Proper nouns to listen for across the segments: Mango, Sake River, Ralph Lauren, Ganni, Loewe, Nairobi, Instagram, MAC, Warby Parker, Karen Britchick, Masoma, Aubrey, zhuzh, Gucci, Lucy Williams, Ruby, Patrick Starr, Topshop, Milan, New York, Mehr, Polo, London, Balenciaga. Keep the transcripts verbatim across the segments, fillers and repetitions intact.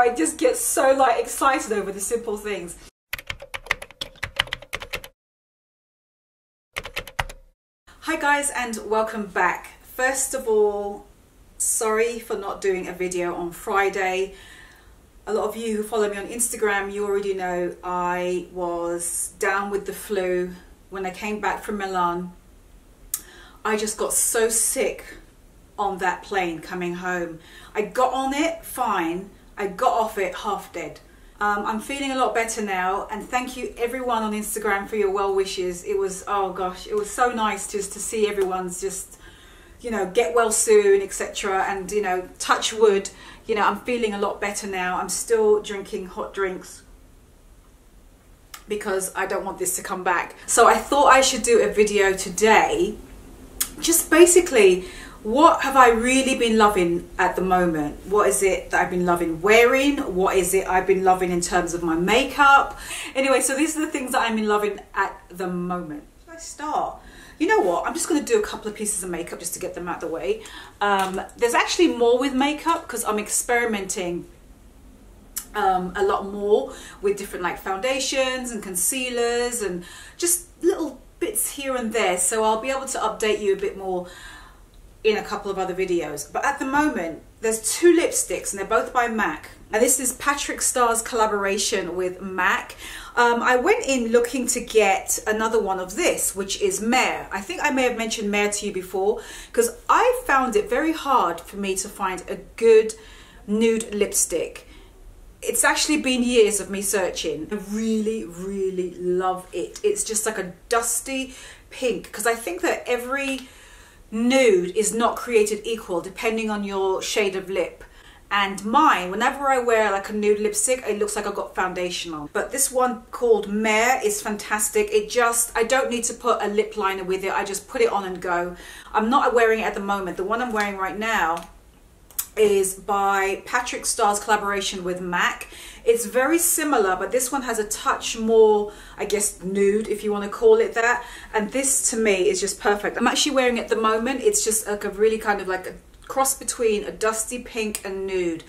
I just get so like excited over the simple things. Hi guys and welcome back. First of all, sorry for not doing a video on Friday. A lot of you who follow me on Instagram, you already know I was down with the flu. When I came back from Milan, I just got so sick on that plane coming home. I got on it fine, I got off it half dead. Um, I'm feeling a lot better now, and thank you everyone on Instagram for your well wishes. It was, oh gosh, it was so nice just to see everyone's just, you know, get well soon, et cetera. And, you know, touch wood, you know, I'm feeling a lot better now. I'm still drinking hot drinks because I don't want this to come back. So I thought I should do a video today, just basically, what have I really been loving at the moment? What is it that I've been loving wearing? What is it I've been loving in terms of my makeup? Anyway, so these are the things that I'm in loving at the moment. Should I start? You know what, I'm just gonna do a couple of pieces of makeup just to get them out of the way. Um, there's actually more with makeup because I'm experimenting Um, a lot more with different like foundations and concealers and just little bits here and there, so I'll be able to update you a bit more in a couple of other videos. But at the moment there's two lipsticks and they're both by MAC, and this is Patrick Starr's collaboration with MAC. um, I went in looking to get another one of this, which is Mehr. I think I may have mentioned Mehr to you before because I found it very hard for me to find a good nude lipstick. It's actually been years of me searching. I really, really love it. It's just like a dusty pink, because I think that every nude is not created equal depending on your shade of lip. And mine, whenever I wear like a nude lipstick, it looks like I've got foundation on. But this one called Mehr is fantastic. It just, I don't need to put a lip liner with it. I just put it on and go. I'm not wearing it at the moment. The one I'm wearing right now is by Patrick Starr's collaboration with MAC. It's very similar, but this one has a touch more, I guess, nude, if you want to call it that. And this to me is just perfect. I'm actually wearing it at the moment. It's just like a really kind of like a cross between a dusty pink and nude.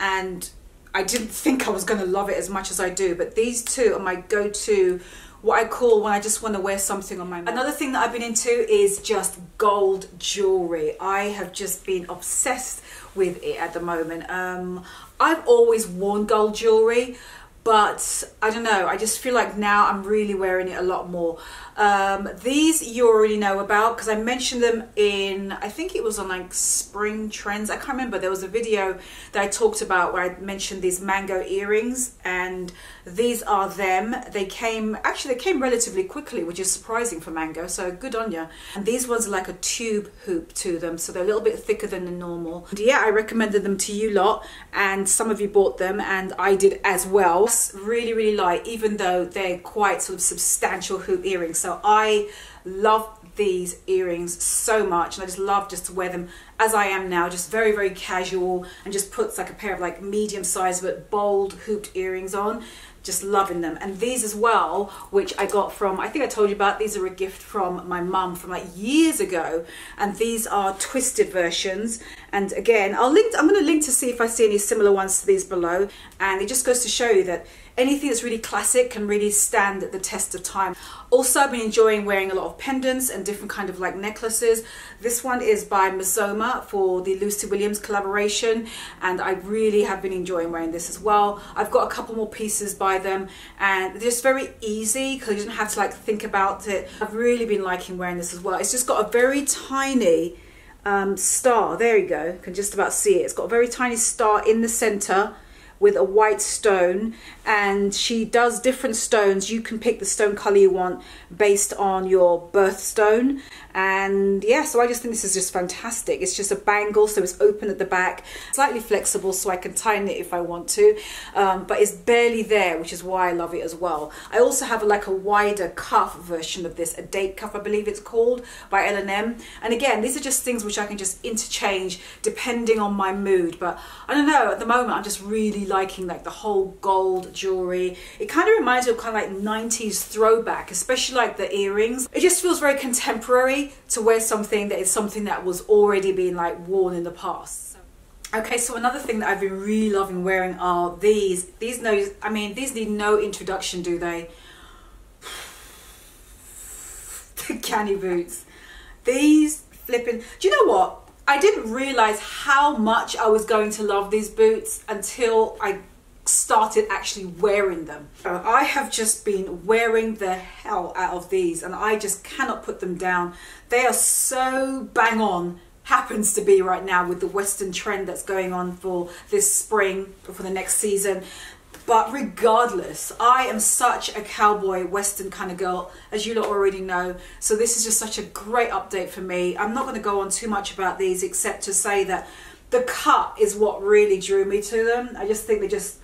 And I didn't think I was going to love it as much as I do, but these two are my go-to, what I call when I just want to wear something on my mouth. Another thing that I've been into is just gold jewelry. I have just been obsessed with it at the moment. Um, I've always worn gold jewelry, but I don't know, I just feel like now I'm really wearing it a lot more. Um, these you already know about because I mentioned them in, I think it was on like Spring Trends, I can't remember. There was a video that I talked about where I mentioned these Mango earrings, and these are them. They came, actually they came relatively quickly, which is surprising for Mango, so good on ya. And these ones are like a tube hoop to them, so they're a little bit thicker than the normal. And yeah, I recommended them to you lot, and some of you bought them, and I did as well. Really, really light, even though they're quite sort of substantial hoop earrings. So I love these earrings so much, and I just love just to wear them as I am now, just very, very casual, and just puts like a pair of like medium-sized but bold hooped earrings on. Just loving them. And these as well, which I got from, I think I told you about, these are a gift from my mum from like years ago, and these are twisted versions. And again, I'll link, I'm going to link to see if I see any similar ones to these below. And it just goes to show you that anything that's really classic can really stand the test of time. Also, I've been enjoying wearing a lot of pendants and different kind of like necklaces. This one is by Masoma for the Lucy Williams collaboration, and I really have been enjoying wearing this as well. I've got a couple more pieces by them, and they're just very easy because you don't have to like think about it. I've really been liking wearing this as well. It's just got a very tiny um, star. There you go. You can just about see it. It's got a very tiny star in the center with a white stone, and she does different stones. You can pick the stone color you want based on your birthstone. And yeah, so I just think this is just fantastic. It's just a bangle, so it's open at the back, slightly flexible, so I can tighten it if I want to, um, but it's barely there, which is why I love it as well. I also have like a wider cuff version of this, a date cuff I believe it's called, by L and M. And again, these are just things which I can just interchange depending on my mood. But I don't know, at the moment I'm just really liking like the whole gold jewelry. It kind of reminds me of kind of like nineties throwback, especially like the earrings. It just feels very contemporary to wear something that is something that was already being like worn in the past. So Okay, so another thing that I've been really loving wearing are these. These no, I mean, these need no introduction, do they? The Ganni boots. These flipping... Do you know what? I didn't realise how much I was going to love these boots until I started actually wearing them. I have just been wearing the hell out of these and I just cannot put them down. They are so bang on. Happens to be right now with the Western trend that's going on for this spring, for the next season. But regardless, I am such a cowboy Western kind of girl, as you lot already know. So this is just such a great update for me. I'm not going to go on too much about these except to say that the cut is what really drew me to them. I just think they just,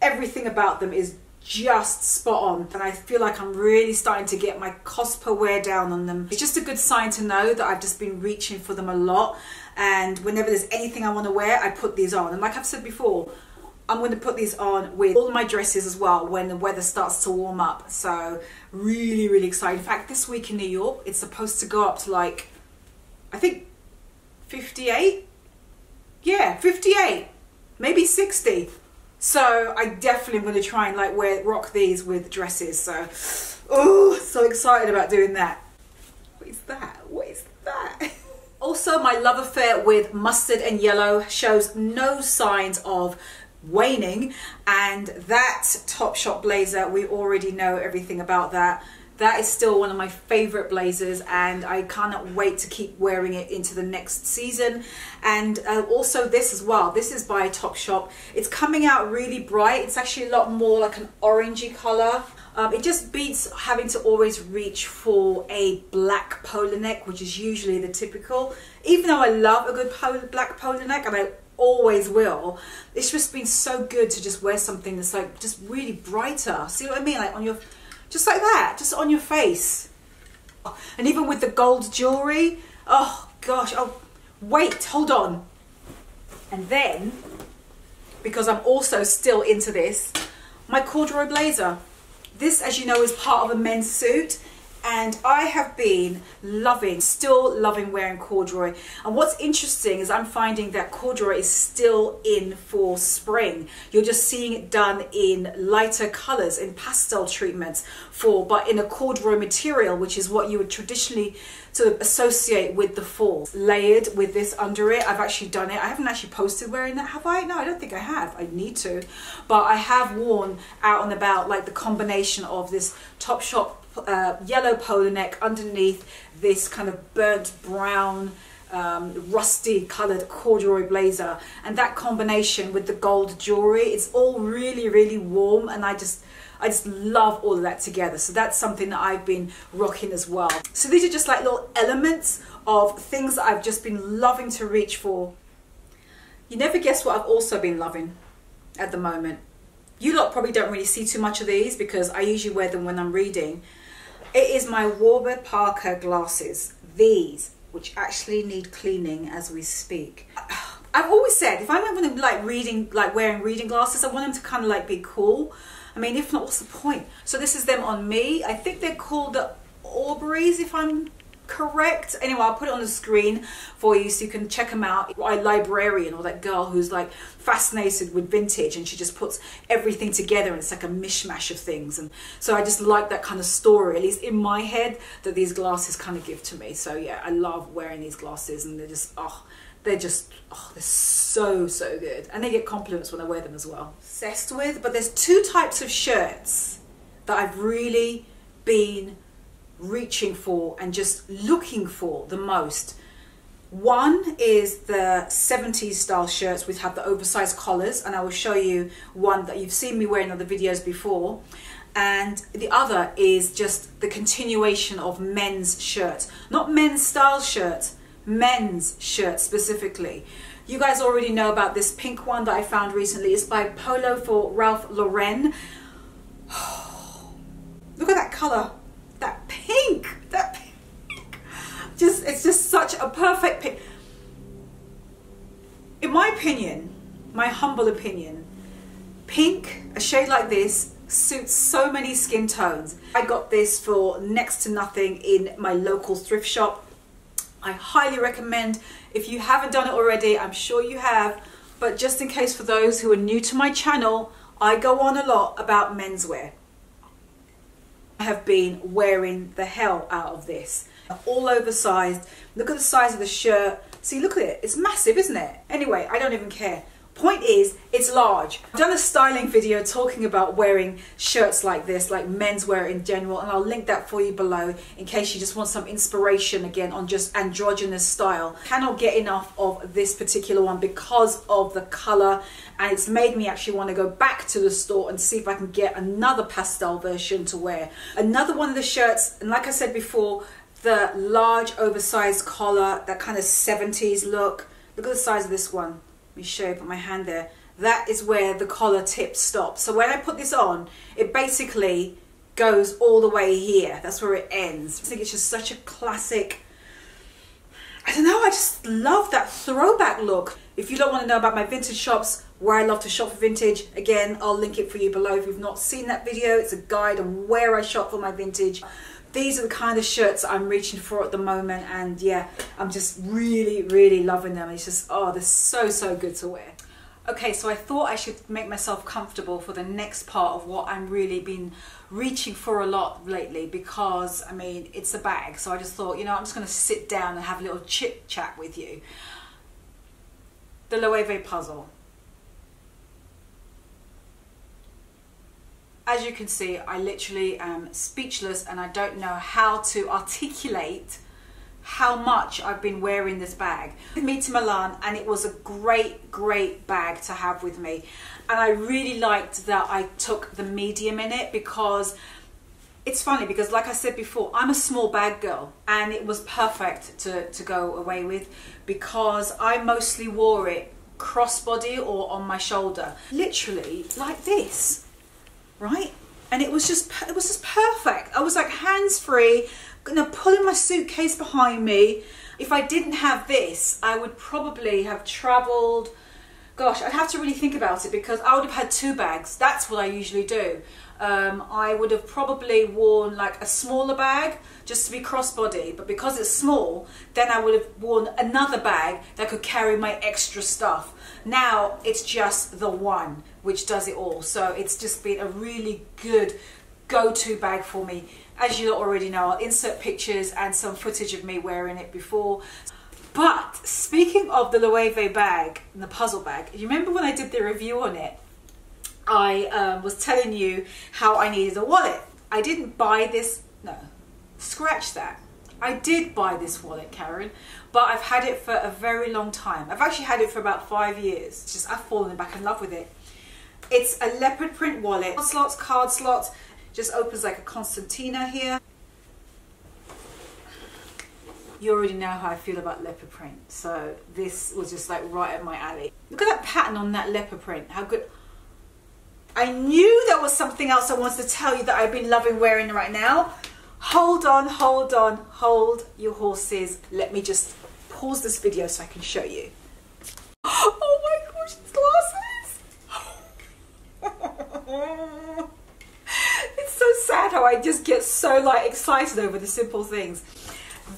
everything about them is just spot on, and I feel like I'm really starting to get my cost per wear down on them. It's just a good sign to know that I've just been reaching for them a lot, and whenever there's anything I want to wear, I put these on. And like I've said before, I'm going to put these on with all my dresses as well when the weather starts to warm up. So really, really excited. In fact, this week in New York, it's supposed to go up to like, I think fifty-eight? Yeah, fifty-eight, maybe sixty. So I definitely am going to try and like wear, rock these with dresses. So, oh, so excited about doing that. What is that? What is that? Also, my love affair with mustard and yellow shows no signs of waning. And that Topshop blazer, we already know everything about that. That is still one of my favourite blazers and I cannot wait to keep wearing it into the next season. And uh, also this as well. This is by Topshop. It's coming out really bright. It's actually a lot more like an orangey colour. Um, it just beats having to always reach for a black polo neck, which is usually the typical. Even though I love a good polo, black polo neck, and I always will, it's just been so good to just wear something that's like just really brighter. See what I mean? Like on your... Just like that, just on your face. And even with the gold jewellery, oh gosh, oh, wait, hold on. And then, because I'm also still into this, my corduroy blazer. This, as you know, is part of a men's suit. And I have been loving, still loving wearing corduroy. And what's interesting is I'm finding that corduroy is still in for spring. You're just seeing it done in lighter colors, in pastel treatments, for, but in a corduroy material, which is what you would traditionally sort of associate with the fall. Layered with this under it. I've actually done it. I haven't actually posted wearing that, have I? No, I don't think I have. I need to. But I have worn out and about like the combination of this Topshop Uh, yellow polo neck underneath this kind of burnt brown um, rusty coloured corduroy blazer, and that combination with the gold jewellery, it's all really really warm, and I just I just love all of that together. So that's something that I've been rocking as well. So these are just like little elements of things that I've just been loving to reach for. You never guess what I've also been loving at the moment. You lot probably don't really see too much of these because I usually wear them when I'm reading. It is my Warby Parker glasses, these, which actually need cleaning as we speak. I've always said, if I'm going to like reading, like wearing reading glasses, I want them to kind of like be cool. I mean, if not, what's the point? So this is them on me. I think they're called the Aubrey's, if I'm correct. Anyway, I'll put it on the screen for you so you can check them out. My librarian, or that girl who's like fascinated with vintage, and she just puts everything together and it's like a mishmash of things. And so I just like that kind of story, at least in my head, that these glasses kind of give to me. So yeah, I love wearing these glasses, and they're just, oh, they're just, oh, they're so, so good. And they get compliments when I wear them as well. Obsessed with, but there's two types of shirts that I've really been reaching for and just looking for the most. One is the seventies style shirts which have the oversized collars, and I will show you one that you've seen me wear in other videos before. And the other is just the continuation of men's shirts. Not men's style shirts, men's shirts specifically. You guys already know about this pink one that I found recently. It's by Polo for Ralph Lauren. Look at that color. That pink, that pink, just, it's just such a perfect pink. In my opinion, my humble opinion, pink, a shade like this, suits so many skin tones. I got this for next to nothing in my local thrift shop. I highly recommend, if you haven't done it already, I'm sure you have, but just in case for those who are new to my channel, I go on a lot about menswear. I have been wearing the hell out of this. All oversized. Look at the size of the shirt. See, look at it. It's massive, isn't it? Anyway, I don't even care. Point is, it's large. I've done a styling video talking about wearing shirts like this, like menswear in general, and I'll link that for you below in case you just want some inspiration again on just androgynous style. Cannot get enough of this particular one because of the color, and it's made me actually want to go back to the store and see if I can get another pastel version to wear. Another one of the shirts, and like I said before, the large oversized collar, that kind of seventies look. Look at the size of this one. Let me show you, put my hand there. That is where the collar tip stops. So when I put this on, it basically goes all the way here. That's where it ends. I think it's just such a classic, I don't know, I just love that throwback look. If you don't want to know about my vintage shops, where I love to shop for vintage, again, I'll link it for you below. If you've not seen that video, it's a guide on where I shop for my vintage. These are the kind of shirts I'm reaching for at the moment, and yeah, I'm just really, really loving them. It's just, oh, they're so, so good to wear. Okay, so I thought I should make myself comfortable for the next part of what I'm really been reaching for a lot lately, because, I mean, it's a bag. So I just thought, you know, I'm just gonna sit down and have a little chit chat with you. The Loewe puzzle. As you can see, I literally am speechless and I don't know how to articulate how much I've been wearing this bag. I took me to Milan and it was a great, great bag to have with me. And I really liked that I took the medium in it, because it's funny, because like I said before, I'm a small bag girl, and it was perfect to, to go away with, because I mostly wore it crossbody or on my shoulder. Literally like this. Right, and it was just it was just perfect. I was like hands-free, gonna pull in my suitcase behind me. If I didn't have this, I would probably have traveled, gosh, I'd have to really think about it, because I would have had two bags. That's what I usually do. um, I would have probably worn like a smaller bag just to be crossbody, but because it's small, then I would have worn another bag that could carry my extra stuff. Now it's just the one which does it all. So it's just been a really good go-to bag for me. As you already know, I'll insert pictures and some footage of me wearing it before. But speaking of the Loewe bag and the puzzle bag, you remember when I did the review on it, I um, was telling you how I needed a wallet. I didn't buy this, no, scratch that. I did buy this wallet, Karen, but I've had it for a very long time. I've actually had it for about five years. It's just, I've fallen back in love with it. It's a leopard print wallet. Card slots, card slots. Just opens like a Constantina here. You already know how I feel about leopard print, so this was just like right up my alley. Look at that pattern on that leopard print. How good. I knew there was something else I wanted to tell you that I've been loving wearing right now. Hold on, hold on, hold your horses. Let me just pause this video so I can show you. Oh my gosh, it's glasses! It's so sad how I just get so like excited over the simple things.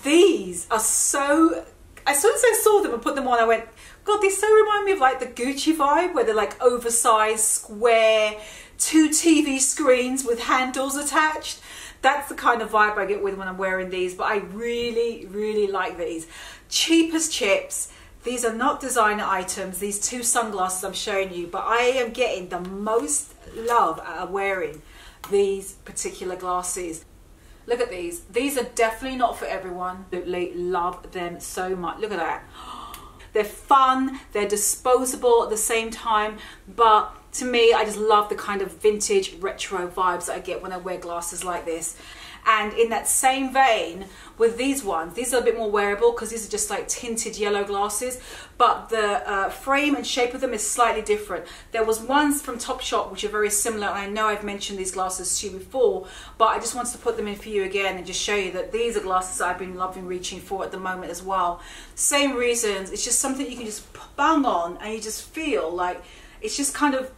These are so, as soon as I saw them and put them on, I went, God, they so remind me of like the Gucci vibe, where they're like oversized, square, two T V screens with handles attached. That's the kind of vibe I get with when I'm wearing these, but I really, really like these. Cheap as chips. These are not designer items, these two sunglasses I'm showing you, but I am getting the most love out of wearing these particular glasses. Look at these. These are definitely not for everyone. Absolutely love them so much. Look at that. They're fun, they're disposable at the same time, but to me, I just love the kind of vintage retro vibes that I get when I wear glasses like this. And in that same vein with these ones, these are a bit more wearable because these are just like tinted yellow glasses, but the uh, frame and shape of them is slightly different. There was ones from Topshop which are very similar, and I know I've mentioned these glasses to you before, but I just wanted to put them in for you again and just show you that these are glasses I've been loving reaching for at the moment as well. Same reasons, it's just something you can just bang on and you just feel like it's just kind of,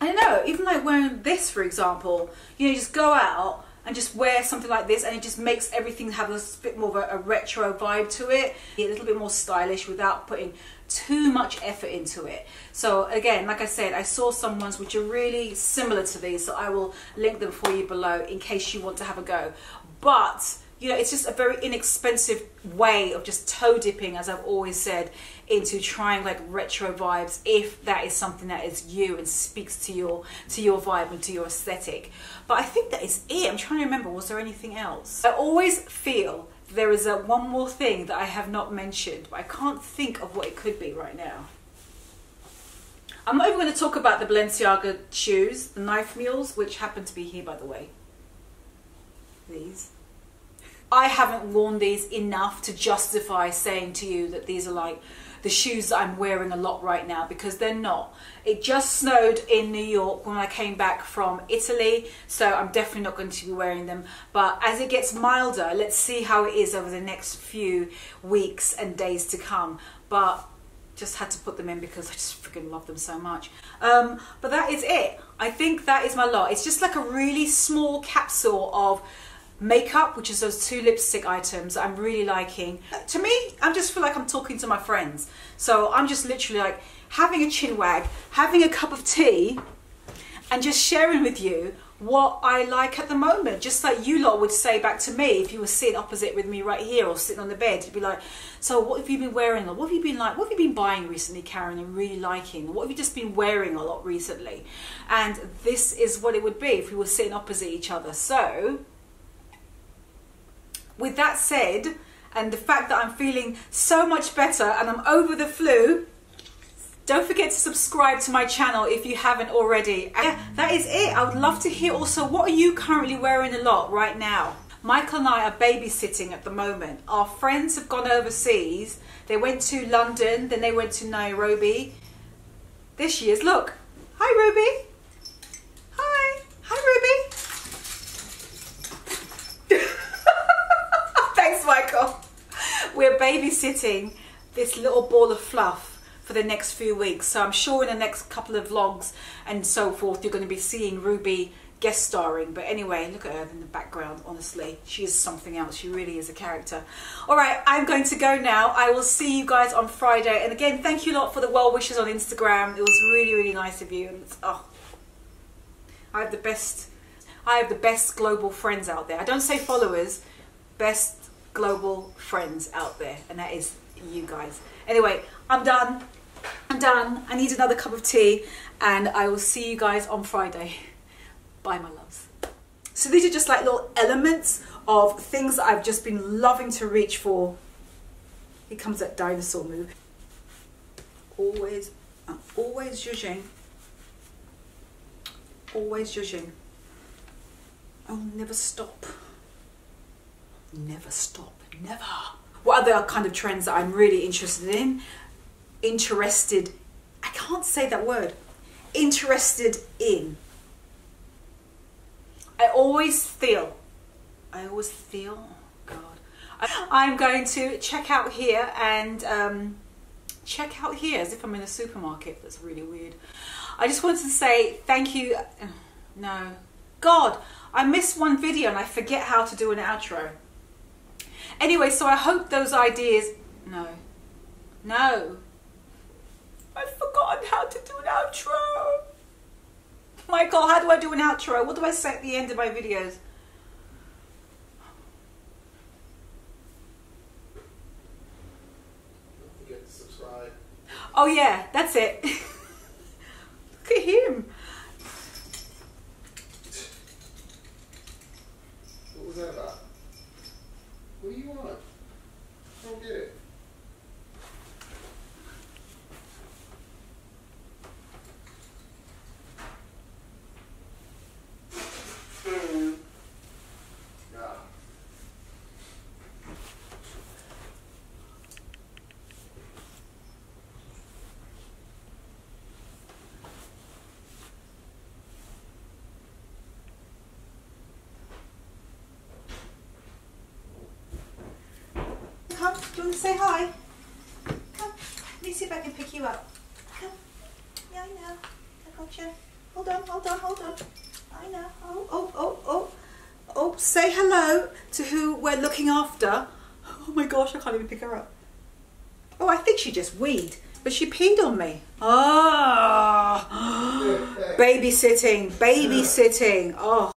I don't know, even like wearing this for example, you know, you just go out and just wear something like this, and it just makes everything have a bit more of a, a retro vibe to it, a little bit more stylish without putting too much effort into it. So again, like I said, I saw some ones which are really similar to these, so I will link them for you below in case you want to have a go. But you know, it's just a very inexpensive way of just toe dipping, as I've always said, into trying like retro vibes, if that is something that is you and speaks to your to your vibe and to your aesthetic. But I think that is it. I'm trying to remember, was there anything else? I always feel there is a one more thing that I have not mentioned, but I can't think of what it could be right now. I'm not even going to talk about the Balenciaga shoes, the knife mules, which happen to be here, by the way. These. I haven't worn these enough to justify saying to you that these are like the shoes that I'm wearing a lot right now, because they're not. It just snowed in New York when I came back from Italy, so I'm definitely not going to be wearing them. But as it gets milder, let's see how it is over the next few weeks and days to come. But just had to put them in because I just freaking love them so much. Um, but that is it. I think that is my lot. It's just like a really small capsule of makeup, which is those two lipstick items I'm really liking. To me, I just feel like I'm talking to my friends. So I'm just literally like having a chin wag, having a cup of tea, and just sharing with you what I like at the moment. Just like you lot would say back to me if you were sitting opposite with me right here or sitting on the bed. You'd be like, so what have you been wearing? Or what have you been like? What have you been buying recently, Karen, and really liking? Or what have you just been wearing a lot recently? And this is what it would be if we were sitting opposite each other. So with that said, and the fact that I'm feeling so much better and I'm over the flu, don't forget to subscribe to my channel if you haven't already. And that is it. I would love to hear also, what are you currently wearing a lot right now? Michael and I are babysitting at the moment. Our friends have gone overseas. They went to London, then they went to Nairobi. There she is, look. Hi, Ruby. Hi. Hi, Ruby. Michael, we're babysitting this little ball of fluff for the next few weeks, so I'm sure in the next couple of vlogs and so forth you're going to be seeing Ruby guest starring. But anyway, look at her in the background. Honestly, she is something else. She really is a character. All right, I'm going to go now. I will see you guys on Friday, and again, thank you a lot for the well wishes on Instagram. It was really, really nice of you, and it's, oh, I have the best I have the best global friends out there. I don't say followers, best global friends out there, and that is you guys. Anyway, I'm done. I'm done. I need another cup of tea, and I will see you guys on Friday. Bye, my loves. So these are just like little elements of things that I've just been loving to reach for. Here comes that dinosaur move. Always, I'm always zhuzhing. Always zhuzhing. I'll never stop. Never stop, never. What other kind of trends that I'm really interested in? Interested, I can't say that word. Interested in. I always feel, I always feel, oh God. I, I'm going to check out here and um, check out here as if I'm in a supermarket. That's really weird. I just wanted to say thank you. No, God, I missed one video and I forget how to do an outro. Anyway, so I hope those ideas, no, no, I've forgotten how to do an outro. Michael, how do I do an outro? What do I say at the end of my videos? Don't forget to subscribe. Oh yeah, that's it. Look at him. What was that about? What do you want? Go get it. Say hi. Come. Let me see if I can pick you up. Come. Yeah, I know. I got you. Hold on, hold on, hold on. I know. Oh, oh, oh, oh. oh, say hello to who we're looking after. Oh my gosh, I can't even pick her up. Oh, I think she just weed, but she peed on me. Oh, babysitting, babysitting. Oh.